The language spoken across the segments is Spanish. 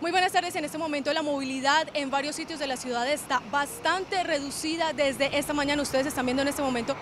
Muy buenas tardes. En este momento la movilidad en varios sitios de la ciudad está bastante reducida desde esta mañana. Ustedes están viendo en este momento.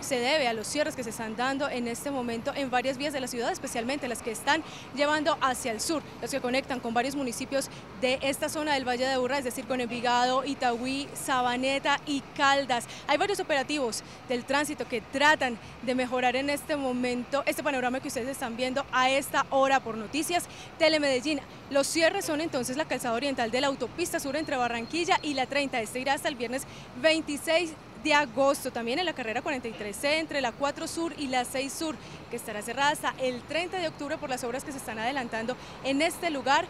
Se debe a los cierres que se están dando en este momento en varias vías de la ciudad, especialmente las que están llevando hacia el sur, las que conectan con varios municipios de esta zona del Valle de Aburrá, es decir, con Envigado, Itagüí, Sabaneta y Caldas. Hay varios operativos del tránsito que tratan de mejorar en este momento este panorama que ustedes están viendo a esta hora por Noticias Telemedellín. Los cierres son entonces la calzada oriental de la Autopista Sur entre Barranquilla y la 30. Este irá hasta el viernes 26 de agosto, también en la carrera 43C entre la 4 Sur y la 6 Sur, que estará cerrada hasta el 30 de octubre por las obras que se están adelantando en este lugar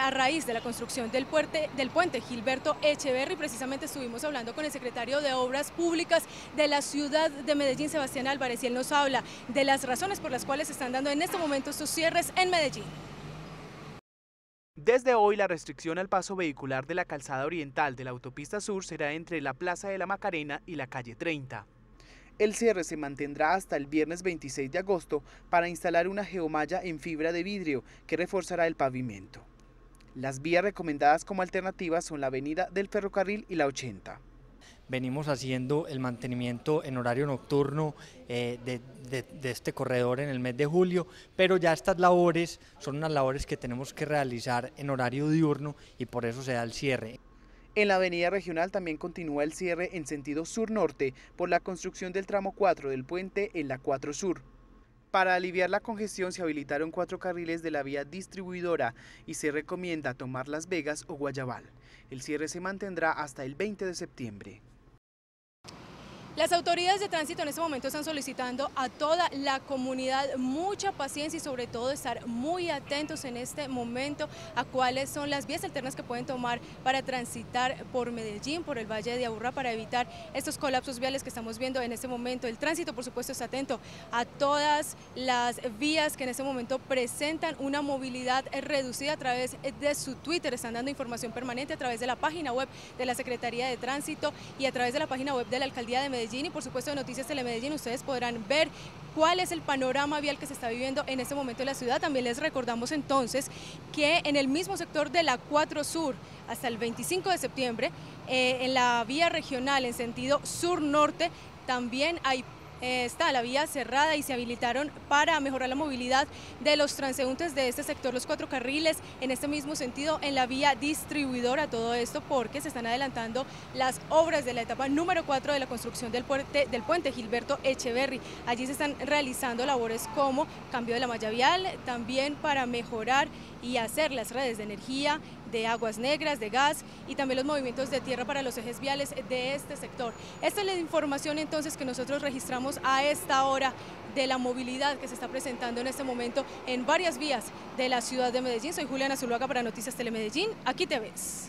a raíz de la construcción del puente Gilberto Echeverri. Precisamente estuvimos hablando con el secretario de Obras Públicas de la ciudad de Medellín, Sebastián Álvarez, y él nos habla de las razones por las cuales se están dando en este momento estos cierres en Medellín. Desde hoy, la restricción al paso vehicular de la calzada oriental de la Autopista Sur será entre la Plaza de la Macarena y la calle 30. El cierre se mantendrá hasta el viernes 26 de agosto para instalar una geomalla en fibra de vidrio que reforzará el pavimento. Las vías recomendadas como alternativas son la Avenida del Ferrocarril y la 80. Venimos haciendo el mantenimiento en horario nocturno de este corredor en el mes de julio, pero ya estas labores son unas labores que tenemos que realizar en horario diurno y por eso se da el cierre. En la Avenida Regional también continúa el cierre en sentido sur-norte por la construcción del tramo 4 del puente en la 4 Sur. Para aliviar la congestión se habilitaron 4 carriles de la vía distribuidora y se recomienda tomar Las Vegas o Guayabal. El cierre se mantendrá hasta el 20 de septiembre. Las autoridades de tránsito en este momento están solicitando a toda la comunidad mucha paciencia y sobre todo estar muy atentos en este momento a cuáles son las vías alternas que pueden tomar para transitar por Medellín, por el Valle de Aburrá, para evitar estos colapsos viales que estamos viendo en este momento. El tránsito, por supuesto, está atento a todas las vías que en este momento presentan una movilidad reducida. A través de su Twitter están dando información permanente, a través de la página web de la Secretaría de Tránsito y a través de la página web de la Alcaldía de Medellín. Y por supuesto de Noticias Telemedellín ustedes podrán ver cuál es el panorama vial que se está viviendo en este momento en la ciudad. También les recordamos entonces que en el mismo sector de la 4 Sur hasta el 25 de septiembre, en la vía regional en sentido sur-norte también hay está la vía cerrada y se habilitaron para mejorar la movilidad de los transeúntes de este sector, los 4 carriles en este mismo sentido en la vía distribuidora. Todo esto porque se están adelantando las obras de la etapa número 4 de la construcción del puente Gilberto Echeverri. Allí se están realizando labores como cambio de la malla vial, también para mejorar y hacer las redes de energía, de aguas negras, de gas y también los movimientos de tierra para los ejes viales de este sector. Esta es la información entonces que nosotros registramos a esta hora de la movilidad que se está presentando en este momento en varias vías de la ciudad de Medellín. Soy Juliana Zuluaga para Noticias Telemedellín, aquí te ves.